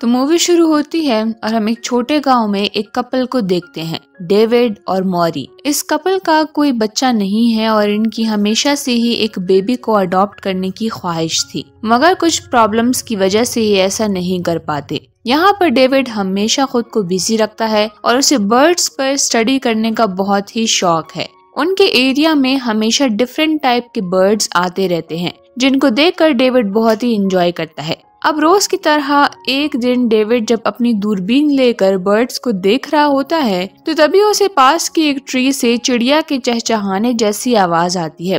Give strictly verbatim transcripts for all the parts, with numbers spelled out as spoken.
तो मूवी शुरू होती है और हम एक छोटे गांव में एक कपल को देखते हैं, डेविड और मॉरी। इस कपल का कोई बच्चा नहीं है और इनकी हमेशा से ही एक बेबी को अडॉप्ट करने की ख्वाहिश थी, मगर कुछ प्रॉब्लम्स की वजह से ये ऐसा नहीं कर पाते। यहाँ पर डेविड हमेशा खुद को बिजी रखता है और उसे बर्ड्स पर स्टडी करने का बहुत ही शौक है। उनके एरिया में हमेशा डिफरेंट टाइप के बर्ड्स आते रहते हैं, जिनको देखकर डेविड बहुत ही एंजॉय करता है। अब रोज की तरह एक दिन डेविड जब अपनी दूरबीन लेकर बर्ड्स को देख रहा होता है तो तभी उसे पास की एक ट्री से चिड़िया के चहचहाने जैसी आवाज आती है,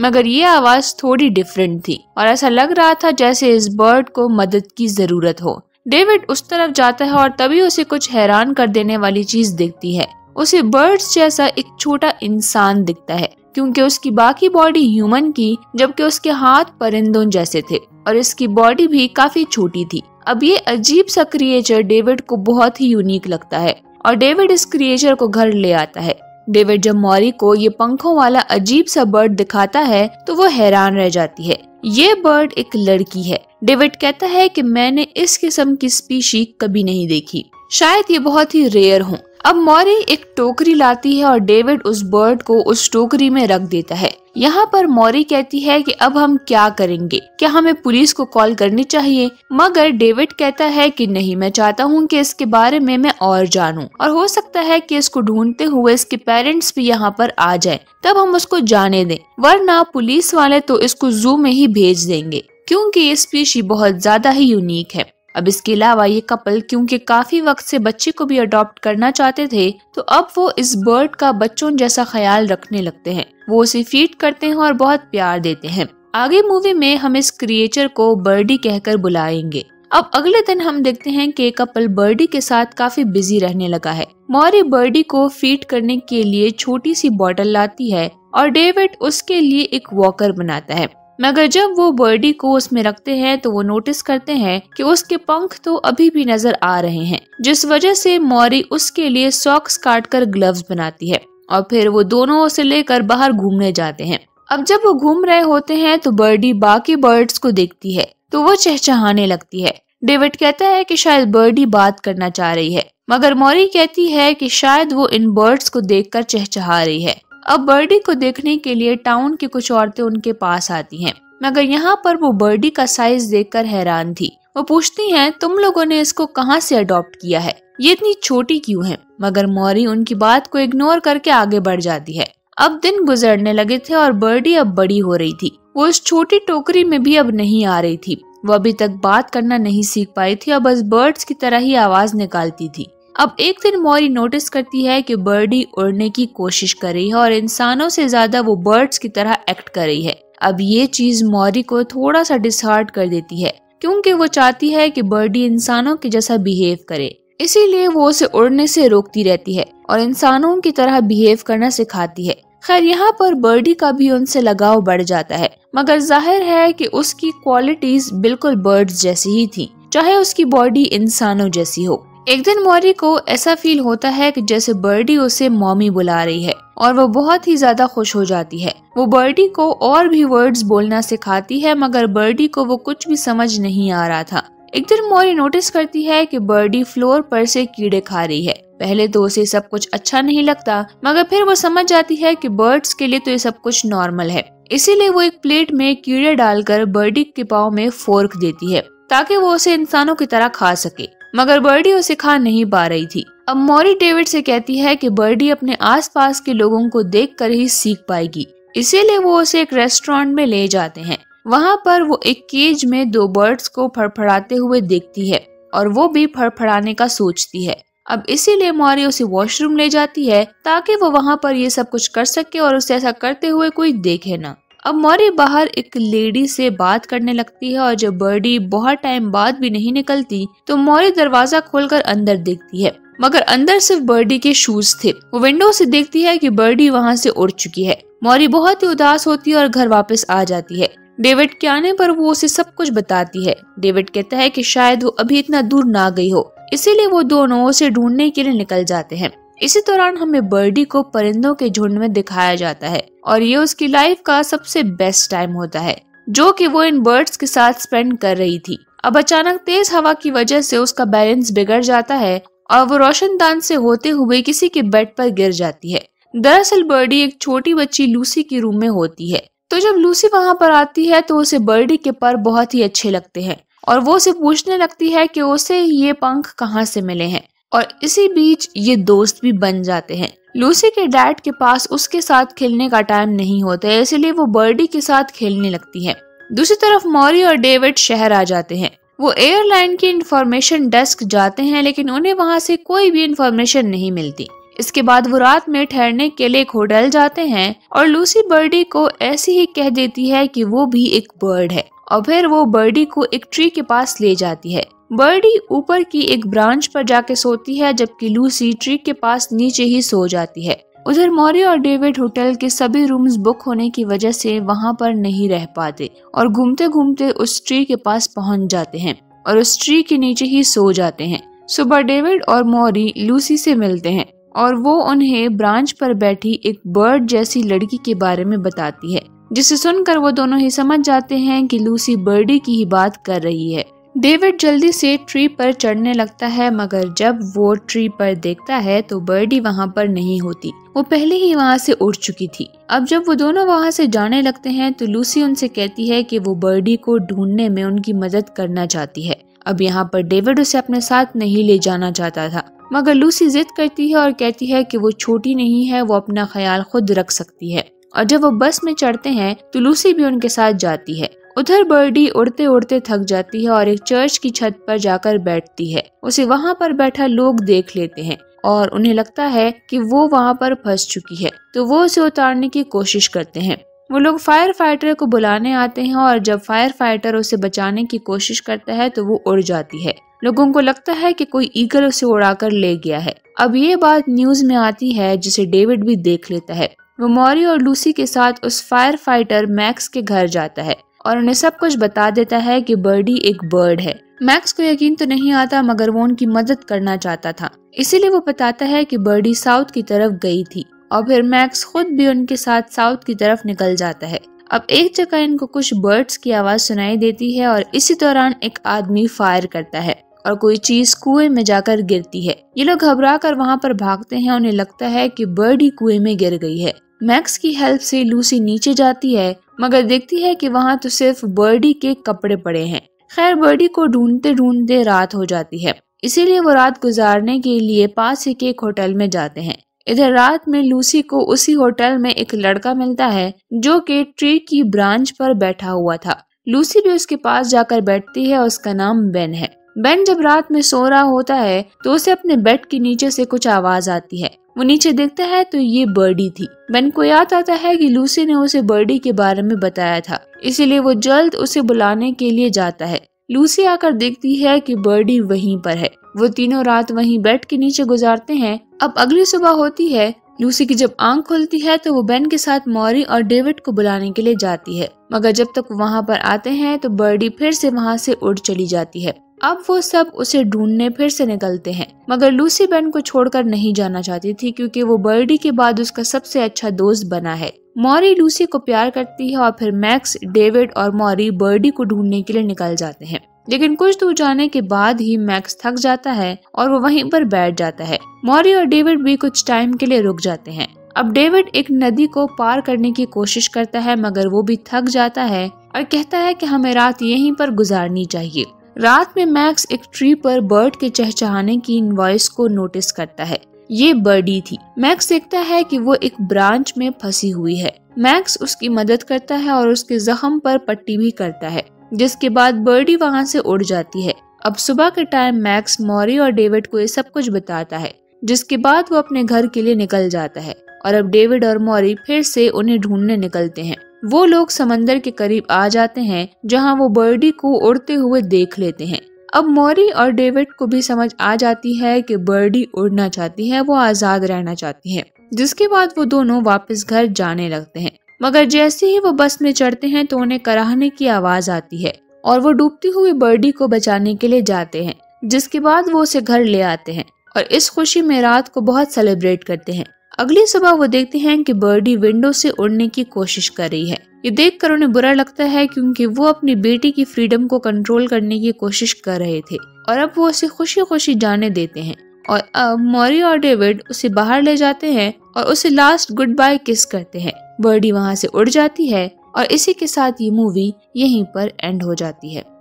मगर ये आवाज थोड़ी डिफरेंट थी और ऐसा लग रहा था जैसे इस बर्ड को मदद की जरूरत हो। डेविड उस तरफ जाता है और तभी उसे कुछ हैरान कर देने वाली चीज दिखती है। उसे बर्ड्स जैसा एक छोटा इंसान दिखता है, क्योंकि उसकी बाकी बॉडी ह्यूमन की, जबकि उसके हाथ परिंदों जैसे थे और इसकी बॉडी भी काफी छोटी थी। अब ये अजीब सा क्रिएचर डेविड को बहुत ही यूनिक लगता है और डेविड इस क्रिएचर को घर ले आता है। डेविड जब मॉरी को ये पंखों वाला अजीब सा बर्ड दिखाता है तो वो हैरान रह जाती है। ये बर्ड एक लड़की है। डेविड कहता है कि मैंने इस किस्म की स्पीशी कभी नहीं देखी, शायद ये बहुत ही रेयर हो। अब मॉरी एक टोकरी लाती है और डेविड उस बर्ड को उस टोकरी में रख देता है। यहाँ पर मॉरी कहती है कि अब हम क्या करेंगे, क्या हमें पुलिस को कॉल करनी चाहिए? मगर डेविड कहता है कि नहीं, मैं चाहता हूँ कि इसके बारे में मैं और जानूं और हो सकता है कि इसको ढूंढते हुए इसके पेरेंट्स भी यहाँ पर आ जाए, तब हम उसको जाने दें, वरना पुलिस वाले तो इसको जू में ही भेज देंगे, क्योंकि ये स्पीशी बहुत ज्यादा ही यूनिक है। अब इसके अलावा ये कपल क्योंकि काफी वक्त से बच्चे को भी अडॉप्ट करना चाहते थे, तो अब वो इस बर्ड का बच्चों जैसा ख्याल रखने लगते हैं। वो उसे फीड करते हैं और बहुत प्यार देते हैं। आगे मूवी में हम इस क्रिएचर को बर्डी कहकर बुलाएंगे। अब अगले दिन हम देखते हैं कि कपल बर्डी के साथ काफी बिजी रहने लगा है। मॉरी बर्डी को फीड करने के लिए छोटी सी बॉटल लाती है और डेविड उसके लिए एक वॉकर बनाता है, मगर जब वो बर्डी को उसमें रखते हैं तो वो नोटिस करते हैं कि उसके पंख तो अभी भी नजर आ रहे हैं, जिस वजह से मॉरी उसके लिए सॉक्स काटकर ग्लव्स बनाती है और फिर वो दोनों उसे लेकर बाहर घूमने जाते हैं। अब जब वो घूम रहे होते हैं तो बर्डी बाकी बर्ड्स को देखती है तो वो चहचहाने लगती है। डेविड कहता है कि शायद बर्डी बात करना चाह रही है, मगर मॉरी कहती है कि शायद वो इन बर्ड्स को देखकर चहचहा रही है। अब बर्डी को देखने के लिए टाउन की कुछ औरतें उनके पास आती हैं, मगर यहाँ पर वो बर्डी का साइज देखकर हैरान थी। वो पूछती हैं, तुम लोगों ने इसको कहाँ से अडॉप्ट किया है, ये इतनी छोटी क्यों है? मगर मॉरी उनकी बात को इग्नोर करके आगे बढ़ जाती है। अब दिन गुजरने लगे थे और बर्डी अब बड़ी हो रही थी। वो उस छोटी टोकरी में भी अब नहीं आ रही थी। वो अभी तक बात करना नहीं सीख पाई थी और बस बर्ड्स की तरह ही आवाज निकालती थी। अब एक दिन मॉरी नोटिस करती है कि बर्डी उड़ने की कोशिश कर रही है और इंसानों से ज्यादा वो बर्ड्स की तरह एक्ट कर रही है। अब ये चीज मॉरी को थोड़ा सा डिसहार्ट कर देती है, क्योंकि वो चाहती है कि बर्डी इंसानों के जैसा बिहेव करे, इसीलिए वो उसे उड़ने से रोकती रहती है और इंसानों की तरह बिहेव करना सिखाती है। खैर, यहाँ पर बर्डी का भी उनसे लगाव बढ़ जाता है, मगर जाहिर है कि उसकी क्वालिटीज बिल्कुल बर्ड्स जैसी ही थी, चाहे उसकी बॉडी इंसानों जैसी हो। एक दिन मॉरी को ऐसा फील होता है कि जैसे बर्डी उसे मॉमी बुला रही है और वो बहुत ही ज्यादा खुश हो जाती है। वो बर्डी को और भी वर्ड्स बोलना सिखाती है, मगर बर्डी को वो कुछ भी समझ नहीं आ रहा था। एक दिन मॉरी नोटिस करती है कि बर्डी फ्लोर पर से कीड़े खा रही है। पहले तो उसे सब कुछ अच्छा नहीं लगता, मगर फिर वो समझ जाती है कि बर्ड्स के लिए तो ये सब कुछ नॉर्मल है, इसीलिए वो एक प्लेट में कीड़े डालकर बर्डी के पाँव में फोर्क देती है ताकि वो उसे इंसानों की तरह खा सके, मगर बर्डी उसे खा नहीं पा रही थी। अब मॉरी डेविड से कहती है कि बर्डी अपने आसपास के लोगों को देखकर ही सीख पाएगी, इसीलिए वो उसे एक रेस्टोरेंट में ले जाते हैं। वहाँ पर वो एक केज में दो बर्ड्स को फड़फड़ाते हुए देखती है और वो भी फड़फड़ाने का सोचती है। अब इसीलिए मॉरी उसे वॉशरूम ले जाती है ताकि वो वहाँ पर ये सब कुछ कर सके और उसे ऐसा करते हुए कोई देखे ना। अब मॉरी बाहर एक लेडी से बात करने लगती है और जब बर्डी बहुत टाइम बाद भी नहीं निकलती तो मॉरी दरवाजा खोलकर अंदर देखती है, मगर अंदर सिर्फ बर्डी के शूज थे। वो विंडो से देखती है कि बर्डी वहां से उड़ चुकी है। मॉरी बहुत ही उदास होती है और घर वापस आ जाती है। डेविड के आने पर वो उसे सब कुछ बताती है। डेविड कहता है कि शायद वो अभी इतना दूर ना गई हो, इसीलिए वो दोनों उसे ढूंढने के लिए निकल जाते हैं। इसी दौरान हमें बर्डी को परिंदों के झुंड में दिखाया जाता है और ये उसकी लाइफ का सबसे बेस्ट टाइम होता है। जो कि वो इन बर्ड्स के साथ स्पेंड कर रही थी। अब अचानक तेज हवा की वजह से उसका बैलेंस बिगड़ जाता है और वो रोशनदान से होते हुए किसी के बेड पर गिर जाती है। दरअसल बर्डी एक छोटी बच्ची लूसी के रूम में होती है। तो जब लूसी वहां पर आती है तो उसे बर्डी के पर बहुत ही अच्छे लगते हैं और वो उसे पूछने लगती है कि उसे ये पंख कहाँ से मिले हैं, और इसी बीच ये दोस्त भी बन जाते हैं। लूसी के डैड के पास उसके साथ खेलने का टाइम नहीं होता है, इसलिए वो बर्डी के साथ खेलने लगती है। दूसरी तरफ मॉरी और डेविड शहर आ जाते हैं। वो एयरलाइन की इंफॉर्मेशन डेस्क जाते हैं लेकिन उन्हें वहाँ से कोई भी इंफॉर्मेशन नहीं मिलती। इसके बाद वो रात में ठहरने के लिए एक होटल जाते हैं और लूसी बर्डी को ऐसी ही कह देती है कि वो भी एक बर्ड है, और फिर वो बर्डी को एक ट्री के पास ले जाती है। बर्डी ऊपर की एक ब्रांच पर जाके सोती है जबकि लूसी ट्री के पास नीचे ही सो जाती है। उधर मॉरी और डेविड होटल के सभी रूम्स बुक होने की वजह से वहाँ पर नहीं रह पाते और घूमते घूमते उस ट्री के पास पहुँच जाते हैं और उस ट्री के नीचे ही सो जाते हैं। सुबह डेविड और मॉरी लूसी से मिलते हैं और वो उन्हें ब्रांच पर बैठी एक बर्ड जैसी लड़की के बारे में बताती है, जिसे सुनकर वो दोनों ही समझ जाते हैं कि लूसी बर्डी की ही बात कर रही है। डेविड जल्दी से ट्री पर चढ़ने लगता है मगर जब वो ट्री पर देखता है तो बर्डी वहाँ पर नहीं होती, वो पहले ही वहाँ से उड़ चुकी थी। अब जब वो दोनों वहाँ से जाने लगते हैं तो लूसी उनसे कहती है कि वो बर्डी को ढूंढने में उनकी मदद करना चाहती है। अब यहाँ पर डेविड उसे अपने साथ नहीं ले जाना चाहता था मगर लूसी जिद करती है और कहती है कि वो छोटी नहीं है, वो अपना ख्याल खुद रख सकती है। और जब वो बस में चढ़ते हैं तो लूसी भी उनके साथ जाती है। उधर बर्डी उड़ते उड़ते थक जाती है और एक चर्च की छत पर जाकर बैठती है। उसे वहाँ पर बैठा लोग देख लेते हैं और उन्हें लगता है कि वो वहाँ पर फंस चुकी है, तो वो उसे उतारने की कोशिश करते हैं। वो लोग फायर फाइटर को बुलाने आते हैं और जब फायर फाइटर उसे बचाने की कोशिश करता है तो वो उड़ जाती है। लोगों को लगता है कि कोई ईगल उसे उड़ाकर ले गया है। अब ये बात न्यूज में आती है जिसे डेविड भी देख लेता है। वो मॉरी और लूसी के साथ उस फायर फाइटर मैक्स के घर जाता है और उन्हें सब कुछ बता देता है कि बर्डी एक बर्ड है। मैक्स को यकीन तो नहीं आता मगर वो उनकी मदद करना चाहता था, इसीलिए वो बताता है कि बर्डी साउथ की तरफ गई थी और फिर मैक्स खुद भी उनके साथ साउथ की तरफ निकल जाता है। अब एक जगह इनको कुछ बर्ड्स की आवाज सुनाई देती है और इसी दौरान एक आदमी फायर करता है और कोई चीज कुएं में जाकर गिरती है। ये लोग घबरा कर वहाँ पर भागते हैं, उन्हें लगता है कि बर्डी कुएं में गिर गई है। मैक्स की हेल्प से लूसी नीचे जाती है मगर देखती है कि वहाँ तो सिर्फ बर्डी के कपड़े पड़े हैं। खैर बर्डी को ढूंढते ढूंढते रात हो जाती है, इसीलिए वो रात गुजारने के लिए पास ही के एक होटल में जाते हैं। इधर रात में लूसी को उसी होटल में एक लड़का मिलता है जो कि ट्री की ब्रांच पर बैठा हुआ था। लूसी भी उसके पास जाकर बैठती है, उसका नाम बेन है। बेन जब रात में सो रहा होता है तो उसे अपने बेड के नीचे से कुछ आवाज आती है। वो नीचे देखता है तो ये बर्डी थी। बेन को याद आता है कि लूसी ने उसे बर्डी के बारे में बताया था, इसीलिए वो जल्द उसे बुलाने के लिए जाता है। लूसी आकर देखती है कि बर्डी वहीं पर है। वो तीनों रात वहीं बेड के नीचे गुजारते हैं। अब अगली सुबह होती है। लूसी की जब आंख खुलती है तो वो बेन के साथ मॉरी और डेविड को बुलाने के लिए जाती है मगर जब तक वहाँ पर आते हैं तो बर्डी फिर से वहाँ से उड़ चली जाती है। अब वो सब उसे ढूंढने फिर से निकलते हैं मगर लूसी बेन को छोड़कर नहीं जाना चाहती थी क्योंकि वो बर्डी के बाद उसका सबसे अच्छा दोस्त बना है। मॉरी लूसी को प्यार करती है और फिर मैक्स, डेविड और मॉरी बर्डी को ढूंढने के लिए निकल जाते हैं लेकिन कुछ दूर जाने के बाद ही मैक्स थक जाता है और वो वहीं पर बैठ जाता है। मॉरी और डेविड भी कुछ टाइम के लिए रुक जाते हैं। अब डेविड एक नदी को पार करने की कोशिश करता है मगर वो भी थक जाता है और कहता है कि हमें रात यहीं पर गुजारनी चाहिए। रात में मैक्स एक ट्री पर बर्ड के चहचहाने की इन वॉइस को नोटिस करता है। ये बर्डी थी। मैक्स देखता है कि वो एक ब्रांच में फंसी हुई है। मैक्स उसकी मदद करता है और उसके जख्म पर पट्टी भी करता है, जिसके बाद बर्डी वहाँ से उड़ जाती है। अब सुबह के टाइम मैक्स, मॉरी और डेविड को ये सब कुछ बताता है, जिसके बाद वो अपने घर के लिए निकल जाता है। और अब डेविड और मॉरी फिर से उन्हें ढूंढने निकलते हैं। वो लोग समंदर के करीब आ जाते हैं जहां वो बर्डी को उड़ते हुए देख लेते हैं। अब मॉरी और डेविड को भी समझ आ जाती है कि बर्डी उड़ना चाहती है, वो आजाद रहना चाहती है। जिसके बाद वो दोनों वापस घर जाने लगते हैं मगर जैसे ही वो बस में चढ़ते हैं तो उन्हें कराहने की आवाज आती है और वो डूबती हुई बर्डी को बचाने के लिए जाते हैं, जिसके बाद वो उसे घर ले आते हैं और इस खुशी में रात को बहुत सेलिब्रेट करते हैं। अगली सुबह वो देखते हैं कि बर्डी विंडो से उड़ने की कोशिश कर रही है। ये देखकर उन्हें बुरा लगता है क्योंकि वो अपनी बेटी की फ्रीडम को कंट्रोल करने की कोशिश कर रहे थे और अब वो उसे खुशी खुशी जाने देते हैं। और अब मॉरी और डेविड उसे बाहर ले जाते हैं और उसे लास्ट गुड बाय किस करते हैं। बर्डी वहाँ से उड़ जाती है और इसी के साथ ये मूवी यहीं पर एंड हो जाती है।